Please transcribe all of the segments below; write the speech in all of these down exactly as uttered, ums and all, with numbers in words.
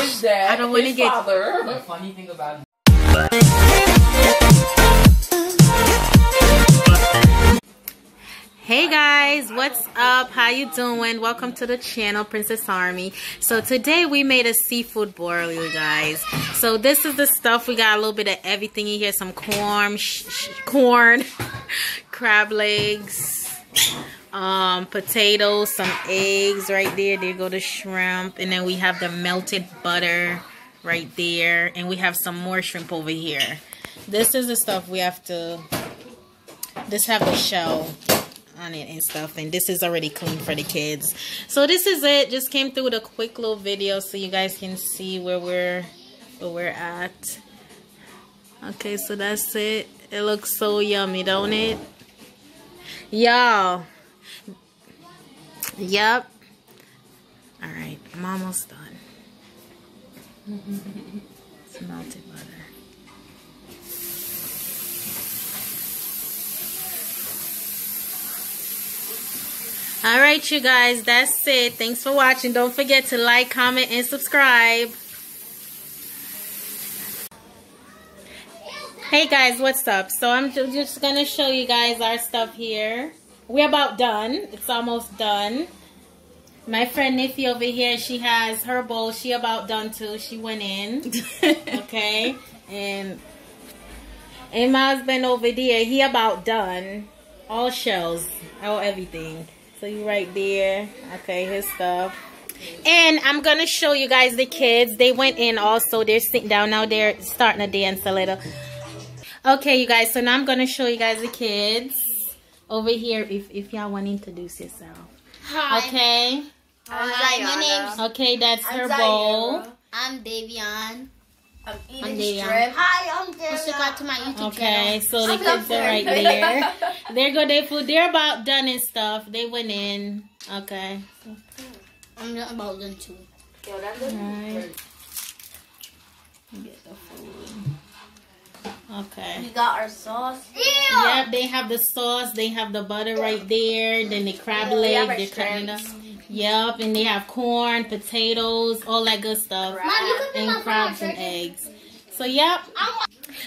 his dad, I don't want to get father. The funny thing about Hey guys, what's up? How you doing? Welcome to the channel, Princess Army. So today we made a seafood boil, you guys. So this is the stuff. We got a little bit of everything in here. Some corn, sh sh corn, crab legs, um, potatoes, some eggs right there. There go the shrimp. And then we have the melted butter right there. And we have some more shrimp over here. This is the stuff we have to, this have the shell on it and stuff, and this is already clean for the kids. So this is it. Just came through with a quick little video so you guys can see where we're where we're at. Okay, so that's it. It looks so yummy, don't it, y'all? Yep. All right, I'm almost done. It's melted butter. All right, you guys, that's it. Thanks for watching. Don't forget to like, comment, and subscribe. Hey, guys, what's up? So I'm just going to show you guys our stuff here. We're about done. It's almost done. My friend Niffy over here, she has her bowl. She about done, too. She went in. Okay. And, and my husband over there, he about done. All shells. All everything. So you right there. Okay, his stuff. And I'm going to show you guys the kids. They went in also. They're sitting down now. They're starting to dance a little. Okay, you guys. So now I'm going to show you guys the kids over here if, if y'all want to introduce yourself. Hi. Okay. I'm Hi, my name's... Okay, that's I'm her Ziana. Bowl. I'm Davion. I'm eating strip. Hi, I'm Davion. Subscribe to my YouTube okay, channel. Okay, so the kids are right there. There go their food. They're about done and stuff. They went in. Okay. I'm about done too. Yo, that's good. Right. Get the food. Okay. We got our sauce. Ew. Yep, they have the sauce. They have the butter right there. Then the crab Ew, leg. They kind of. Yep, and they have corn, potatoes, all that good stuff. Mom, and crabs and eggs. So, yep.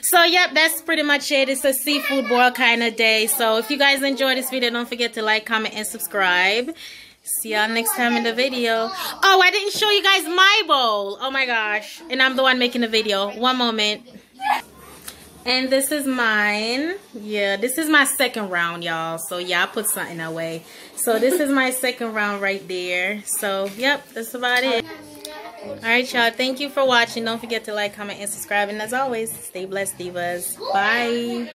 So, yep, that's pretty much it. It's a seafood boil kind of day. So, if you guys enjoyed this video, don't forget to like, comment, and subscribe. See y'all next time in the video. Oh, I didn't show you guys my bowl. Oh, my gosh. And I'm the one making the video. One moment. And this is mine. Yeah, this is my second round, y'all. So, yeah, I put something away. So, this is my second round right there. So, yep, that's about it. All right, y'all. Thank you for watching. Don't forget to like, comment, and subscribe. And as always, stay blessed, divas. Bye.